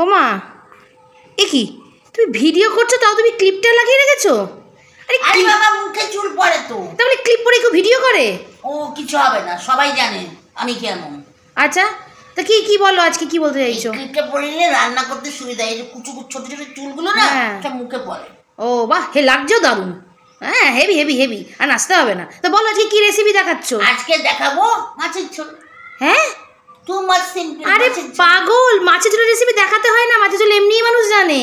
ও মা, এ কি তুমি ভিডিও করছো তাও তুমি ক্লিপটা লাগিয়ে রেখেছো? আরে বাবা, মুখে চুল পড়ে তো, তাহলে ক্লিপ পরে কেউ ভিডিও করে? ও কিছু হবে না, সবাই জানে আমি কেমন। আচ্ছা তা কি কি বলো, আজকে কি বলতে চাইছো? ক্লিপটা পরে নিলে রান্না করতে সুবিধা, এই যে কুচুকু ছোট ছোট চুলগুলো না সব মুখে পড়ে। ও বাহ, হে লাগছো দারুণ। হ্যাঁ হেভি হেভি হেভি, আর নাচতে হবে না। তো বলো আজকে কি রেসিপি দেখাচ্ছ? আজকে দেখাবো মাছের ঝোল। হ্যাঁ তুই মাছ সিম্পল। আরে পাগল, মাছের ঝোলের রেসিপি দেখাতে হয় না, মাছের ঝোল এমনিই মানুষ জানে।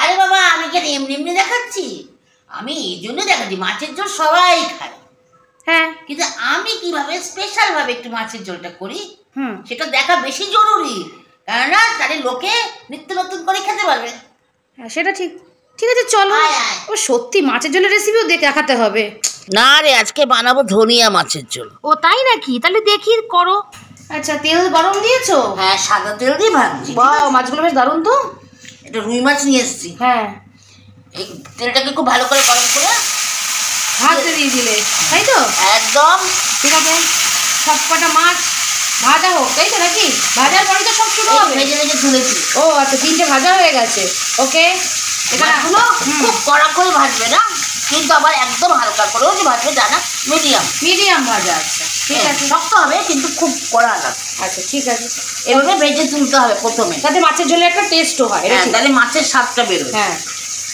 আরে বাবা আমি কেন এমনি এমনি দেখাচ্ছি, আমি এই জন্য দেখাচ্ছি মাছের ঝোল সবাই খায়। হ্যাঁ কিন্তু আমি কিভাবে স্পেশাল ভাবে একটু মাছের ঝোলটা করি সেটা দেখা বেশি জরুরি, কেননা তাহলে লোকে নিত্য নতুন করে খেতে পারবে। হ্যাঁ সেটা ঠিক। ঠিক আছে চলো, ও সত্যি মাছের ঝোলের রেসিপিও দেখাতে হবে। না রে আজকে বানাবো ধনিয়া মাছের ঝোল। ও তাই নাকি, তাহলে দেখি করো। আচ্ছা তেল গরম দিয়েছো? হ্যাঁ সাদা তেল দিয়ে ভাজছি। বাহ মাছগুলো বেশ দারুণ তো। এটা রুই মাছ নিয়ে এসছি। হ্যাঁ এই তেলটাকে খুব ভালো করে গরম করে ভাজতে দিয়ে দিলে তাই তো? একদম ঠিক আছে, সবকটা মাছ ভাজা হোক তাই তো নাকি? ভাজার পরে তো সব শুরু হবে। ভেজে ভেজে তুলেছি। ও আচ্ছা তিনটে ভাজা হয়ে গেছে। ওকে এটা এখনো খুব কড়া করে ভাজবে না, কিন্তু আবার একদম হালকা করেও যে ভাজবে জানা, মিডিয়াম মিডিয়াম ভাজা। আচ্ছা ঠিক আছে, শক্ত হবে কিন্তু খুব কড়া না। আচ্ছা ঠিক আছে, এভাবে ভেজে তুলতে হবে প্রথমে, যাতে মাছের ঝোলে একটা টেস্টও হয়, তাহলে মাছের স্বাদটা বেরোয়। হ্যাঁ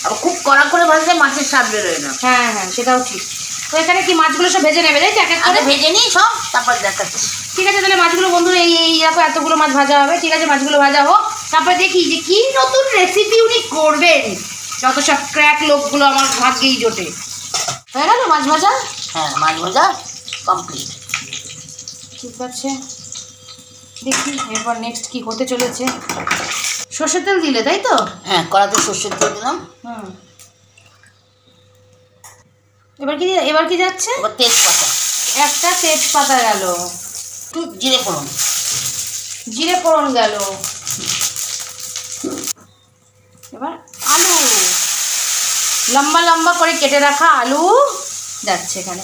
আবার খুব কড়া করে ভাজলে মাছের স্বাদ বেরোয় না। হ্যাঁ হ্যাঁ সেটাও ঠিক। তো এখানে কি মাছগুলো সব ভেজে নেবে তাই তো? একটা ভেজে নিই সব, তারপর দেখাচ্ছি। ঠিক আছে তাহলে মাছগুলো বন্ধুরা এইরকম এতগুলো মাছ ভাজা হবে। ঠিক আছে মাছগুলো ভাজা হোক, তারপরে দেখি যে কী নতুন রেসিপি উনি করবেন। যত সব ক্র্যাক লোকগুলো আমার ভাগ্যেই জোটে। হয়ে গেল মাছ ভাজা? হ্যাঁ মাছ ভাজা কমপ্লিট। ঠিক আছে দেখি এরপর নেক্সট কী হতে চলেছে। সর্ষের তেল দিলে তাই তো? হ্যাঁ কড়াতে সর্ষের তেল দিলাম। হুম এবার কি যাচ্ছে? তেজপাতা, একটা তেজপাতা গেল। জিরে ফোড়ন, গেল। এবার আলু, লম্বা লম্বা করে কেটে রাখা আলু যাচ্ছে এখানে।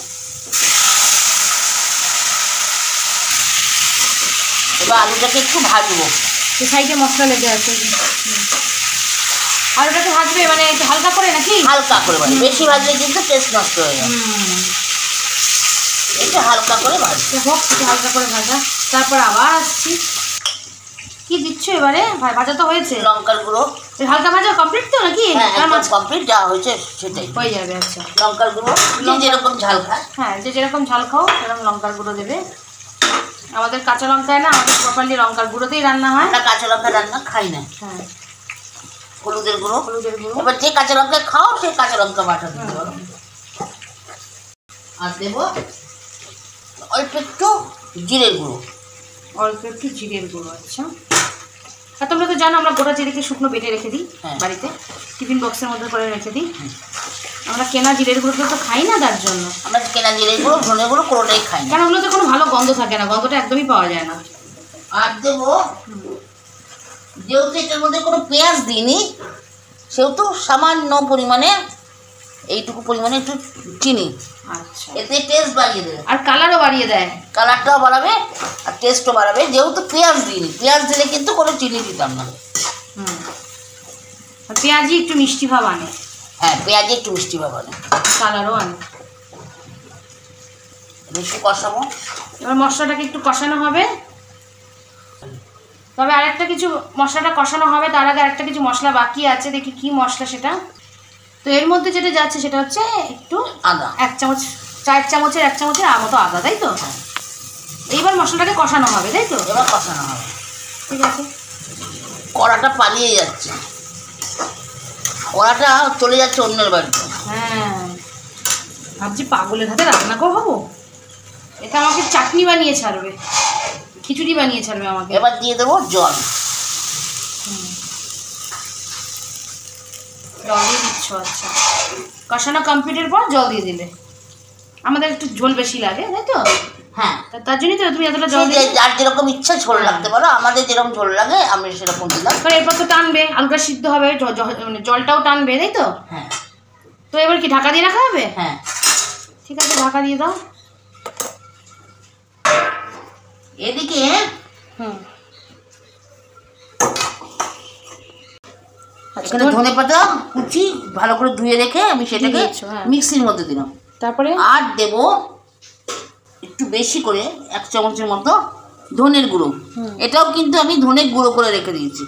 এবার আলুটাকে একটু ভাজবো, সাইডে মশলা লেগে আছে। আলুটাকে ভাজবে মানে একটু হালকা করে নাকি? হালকা করে, মানে বেশি ভাজলে কিন্তু টেস্ট নষ্ট হয়ে যায়। একটু হালকা করে ভাজতে হোক, একটু হালকা করে ভাজা। তারপর আবার আসছি, কি দিচ্ছ এবারে? ভাজা তো হয়েছে, লঙ্কার গুঁড়ো। হালকা ভাজা কমপ্লিট তো নাকি? মাছ কমপ্লিট, যা হয়েছে সেটাই হয়ে যাবে। আচ্ছা লঙ্কার গুঁড়ো, যেরকম ঝাল খায়। হ্যাঁ যে যেরকম ঝাল খাও সেরকম লঙ্কার গুঁড়ো দেবে। আমাদের কাঁচা লঙ্কায় না, আমাদের প্রপারলি লঙ্কার গুঁড়োতেই রান্না হয়। কাঁচা লঙ্কা রান্না খাই না। হ্যাঁ হলুদের গুঁড়ো, এবার যে কাঁচা লঙ্কা খাও সেই কাঁচা লঙ্কা বাটা দিতে পারো। আর দেবো অল্প একটু জিরের গুঁড়ো, আচ্ছা আর তোমরা তো জানো আমরা গোটা জিরেকে শুকনো বেটে রেখে দিই বাড়িতে, টিফিন বক্সের মধ্যে করে রেখে দিই। আমরা কেনা জিরের গুঁড়োগুলো তো খাই না, তার জন্য আমরা কেনা জিরের গুঁড়ো ধনে গুঁড়ো কোনোটাই খাই না, কারণ ওগুলোতে কোনো ভালো গন্ধ থাকে না, গন্ধটা একদমই পাওয়া যায় না। আর দেবো, যেহেতু এটার মধ্যে কোনো পেঁয়াজ দিইনি সেহেতু সামান্য পরিমাণে এইটুকু পরিমাণে একটু চিনি। আচ্ছা এতে টেস্ট বাড়িয়ে দেবে আর কালারও বাড়িয়ে দেয়। কালারটাও বাড়াবে আর টেস্টও বাড়াবে, যেহেতু পেঁয়াজ দিইনি। পেঁয়াজ দিলে কিন্তু কোনো চিনি দিতাম না। পেঁয়াজি একটু মিষ্টি ভাব আনে। হ্যাঁ পেঁয়াজি একটু মিষ্টি ভাব আনে, কালারও আনে। একটু কষাবো, এবার মশলাটাকে একটু কষানো হবে। তবে আরেকটা কিছু, মশলাটা কষানো হবে তার আগে আরেকটা কিছু মশলা বাকি আছে, দেখি কি মশলা সেটা। তো এর মধ্যে যেটা যাচ্ছে সেটা হচ্ছে একটু আদা, এক চামচ, 4 চামচের 1 চামচের মতো আদা তাই তো? এইবার মশলাটাকে কষানো হবে তাই তো? এবার কষানো হবে। ঠিক আছে কড়াটা পালিয়ে যাচ্ছে, কড়াটা চলে যাচ্ছে অন্যের বাড়িতে। হ্যাঁ ভাবছি পাগলের হাতে রান্না করবো, এটা আমাকে চাটনি বানিয়ে ছাড়বে, খিচুড়ি বানিয়ে ছাড়বে আমাকে। এবার দিয়ে দেবো জল। জল দিয়ে দিচ্ছ? আচ্ছা কষানো কমপ্লিটের পর জল দিয়ে দিলে, আমাদের একটু ঝোল বেশি লাগে তাই তো? হ্যাঁ তার জন্যই তো তুমি এতটা জল দিয়ে। যার যেরকম ইচ্ছা ঝোল লাগতে পারো, আমাদের যেরকম ঝোল লাগে আমি সেরকম দিলাম। কারণ এরপর তো টানবে, আলুটা সিদ্ধ হবে, মানে জলটাও টানবে তাই তো? হ্যাঁ তো এবার কি ঢাকা দিয়ে রাখা হবে? হ্যাঁ ঠিক আছে ঢাকা দিয়ে দাও। এদিকে এখানে ধনেপাতা কুচি ভালো করে ধুয়ে রেখে আমি সেটাকে মিক্সির মধ্যে দিলাম। তারপরে আর দেব একটু বেশি করে 1 চামচের মতো ধনের গুঁড়ো। এটাও কিন্তু আমি ধনে গুঁড়ো করে রেখে দিয়েছি।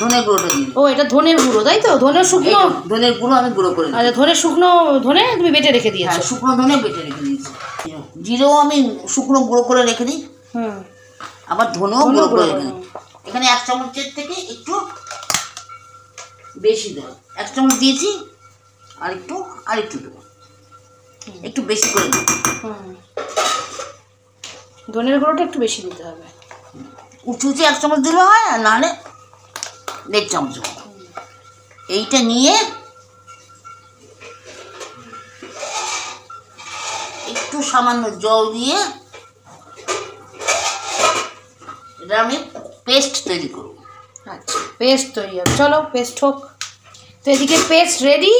ধনে গুঁড়োটা দিই। ও এটা ধনের গুঁড়ো, তাই তো? ধনে শুকনো ধনের গুঁড়ো আমি গুঁড়ো করে। আচ্ছা, ধনে শুকনো ধনে তুমি বেটে রেখে দিয়েছো? শুকনো ধনে বেটে রেখে দিয়েছি। জিরো আমি শুকনো গুঁড়ো করে রেখে দিই। আবার ধনেও গুঁড়ো করে রেখে দিই। এখানে 1 চামচের থেকে একটু বেশি দেবো। 1 চামচ দিয়েছি, আর একটু দেবো, একটু বেশি করে দেবো। ধনের গুঁড়োটা একটু বেশি দিতে হবে। উঁচু উঁচু 1 চামচ দিলে হয়, আর নাহলে 1.5 চামচ। এইটা নিয়ে একটু সামান্য জল দিয়ে এটা আমি পেস্ট তৈরি করব। আচ্ছা, পেস্ট তৈরি হবে। চলো পেস্ট হোক। তো এদিকে পেস্ট রেডি,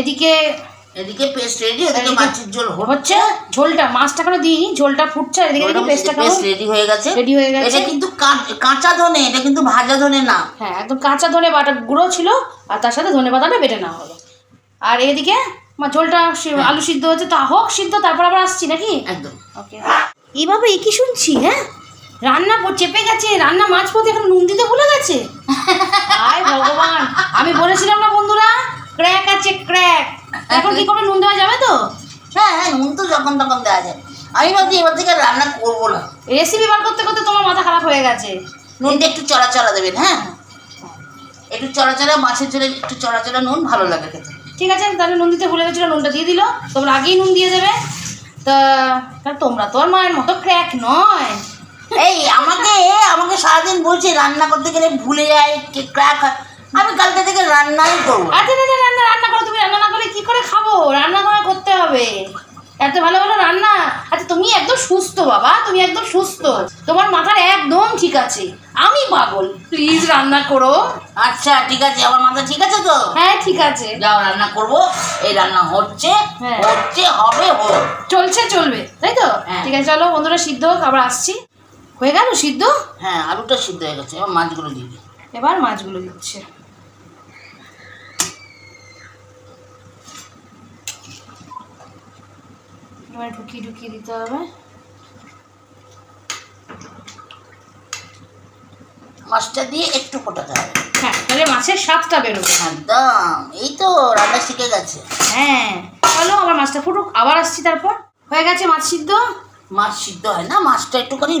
এদিকে পেস্ট রেডি, ওদিকে মাছের ঝোল হচ্ছে। ঝোলটা মাছটা কেন দিইনি, ঝোলটা ফুটছে। এদিকে দেখি পেস্টটা রেডি হয়ে গেছে। এটা কিন্তু কাঁচা ধনে, এটা কিন্তু ভাজা ধনে না। হ্যাঁ, একদম কাঁচা ধনে বাটা গুঁড়ো ছিল, আর তার সাথে ধনে পাতাটা বেটে নেওয়া হলো। আর এদিকে ঝোলটা আলু সিদ্ধ হচ্ছে। তা হোক সিদ্ধ, তারপর আবার আসছি নাকি? একদম ওকে। এইভাবে এ কি শুনছি? হ্যাঁ, রান্না চেপে গেছে, রান্না মাঝপথে এখন নুন দিতে ভুলে গেছে। আয় ভগবান, আমি বলেছিলাম না বন্ধুরা, ক্র্যাক আছে ক্র্যাক। এখন কি করে নুন দেওয়া যাবে তো? হ্যাঁ হ্যাঁ, নুন তো যখন তখন দেওয়া যায়। আমি ভাবছি এবার থেকে রান্না করবো না। রেসিপি বার করতে করতে তোমার মাথা খারাপ হয়ে গেছে। নুনটা একটু চড়া দেবেন। হ্যাঁ, একটু চড়া, মাছের ঝোলে একটু চড়া নুন ভালো লাগে খেতে। ঠিক আছে, তাহলে নুন দিতে ভুলে গেছিলো, নুনটা দিয়ে দিল। তোমরা আগেই নুন দিয়ে দেবে। তা তোমরা তো আর মায়ের মতো ক্র্যাক নয়। এই আমাকে আমাকে সারাদিন বলছে রান্না করতে গেলে ভুলে যায়, ক্র্যাক হয়। আমি কালকে থেকে রান্নাই করবো। আচ্ছা দাদা, রান্না করো তুমি। রান্না না করলে কী করে খাবো? রান্না তোমায় করতে হবে। এত ভালো ভালো রান্না। আচ্ছা, তুমি একদম সুস্থ বাবা, তুমি একদম সুস্থ, তোমার মাথার একদম ঠিক আছে। আমি পাগল, প্লিজ রান্না করো। আচ্ছা ঠিক আছে, আমার মাথা ঠিক আছে তো? হ্যাঁ ঠিক আছে, যাও রান্না করবো। এই রান্না হচ্ছে হবে, চলছে চলবে, তাই তো? ঠিক আছে, চলো বন্ধুরা সিদ্ধ হোক, আবার আসছি। হয়ে গেল সিদ্ধ? হ্যাঁ, আলুটা সিদ্ধ হয়ে গেছে। এবার মাছগুলো দিবি। এবার মাছগুলো দিচ্ছে। ঢুকিয়ে ঢুকিয়ে দিতে হবে। মাছটা দিয়ে একটু ফোটাতে হবে। হ্যাঁ, তাহলে মাছের স্বাদটা বেরোবে। একদম, এই তো রান্না শিখে গেছে। হ্যাঁ, চলো আমার মাছটা ফুটুক, আবার আসছি। তারপর হয়ে গেছে মাছ সিদ্ধ। মাছ সিদ্ধ হয় না, মাছটা একটুখানি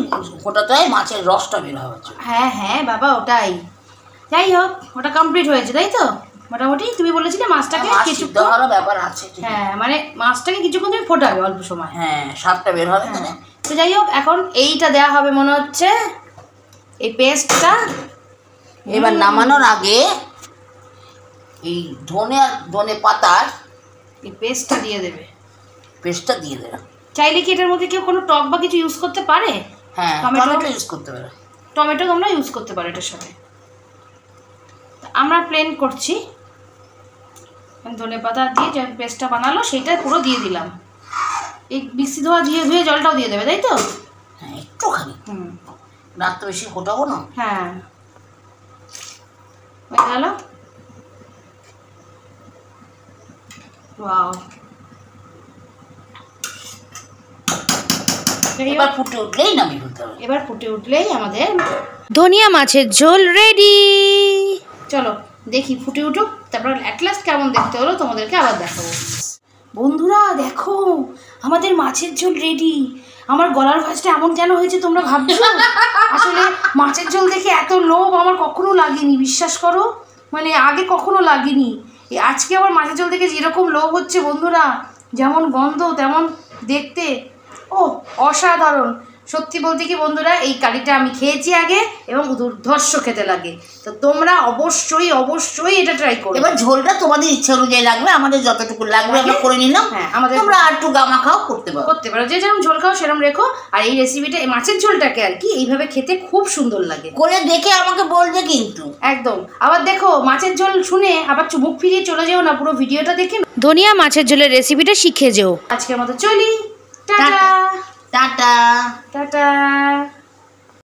ফোটাতে হয়, মাছের রসটা বের হবে। হ্যাঁ হ্যাঁ বাবা, ওটাই। যাই হোক, ওটা কমপ্লিট হয়েছে, তাই তো? মোটামুটি তুমি বলেছিলে মাছটাকে সিদ্ধ হওয়ার ব্যাপার আছে। হ্যাঁ, মানে মাছটাকে কিছুক্ষণ তুমি ফোটাবে অল্প সময়। হ্যাঁ, স্বাদটা বের হবে। তো যাই হোক, এখন এইটা দেওয়া হবে মনে হচ্ছে, এই পেস্টটা। এবার নামানোর আগে এই ধনে পাতার এই পেস্টটা দিয়ে দেবে। চাইলে কি এটার মধ্যে কেউ কোনো টক বা কিছু ইউজ করতে পারে? হ্যাঁ, টমেটো ইউজ করতে পারে। টমেটো তোমরা ইউজ করতে পারো এটার সাথে। আমরা প্লেন করছি, ধনে পাতা দিয়ে যে পেস্টটা বানালো সেটা পুরো দিয়ে দিলাম। এই মিক্সি ধোয়া ধুয়ে জলটাও দিয়ে দেবে, তাই তো? হ্যাঁ, একটুখানি। রাত তো বেশি ফোটাবো না। হ্যাঁ, হয়ে গেল। ওয়াও, এবার ফুটে উঠলেই নামিয়ে ফেলতে হবে। এবার ফুটে উঠলেই আমাদের ধনিয়া মাছের ঝোল রেডি। চলো দেখি ফুটে উঠুক, তারপর অ্যাট লাস্ট কেমন দেখতে হলো তোমাদেরকে আবার দেখাবো। বন্ধুরা দেখো, আমাদের মাছের ঝোল রেডি। আমার গলার ভয়েসটা এমন কেন হয়েছে তোমরা ভাবছো? আসলে মাছের ঝোল দেখে এত লোভ আমার কখনো লাগেনি, বিশ্বাস করো। মানে আগে কখনো লাগেনি। আজকে আবার মাছের ঝোল দেখে যেরকম লোভ হচ্ছে বন্ধুরা, যেমন গন্ধ তেমন দেখতে, ও অসাধারণ। সত্যি বলতে কি বন্ধুরা, এই কারিটা আমি খেয়েছি আগে এবং দুর্ধর্ষ খেতে লাগে। তো তোমরা অবশ্যই অবশ্যই এটা ট্রাই করো। এবার ঝোলটা তোমাদের ইচ্ছা অনুযায়ী লাগবে, আমাদের যতটুকু লাগবে আমরা করে নিলাম। হ্যাঁ, আমাদের তোমরা আর একটু গামা খাও করতে পারো, যে যেরকম ঝোল খাও সেরকম রেখো। আর এই রেসিপিটা, এই মাছের ঝোলটাকে আর কি এইভাবে খেতে খুব সুন্দর লাগে। করে দেখে আমাকে বলবে কিন্তু, একদম। আবার দেখো মাছের ঝোল শুনে আবার মুখ ফিরিয়ে চলে যেও না, পুরো ভিডিওটা দেখে ধনিয়া মাছের ঝোলের রেসিপিটা শিখে যেও। আজকে আমাদের চলি। Tata tata tata.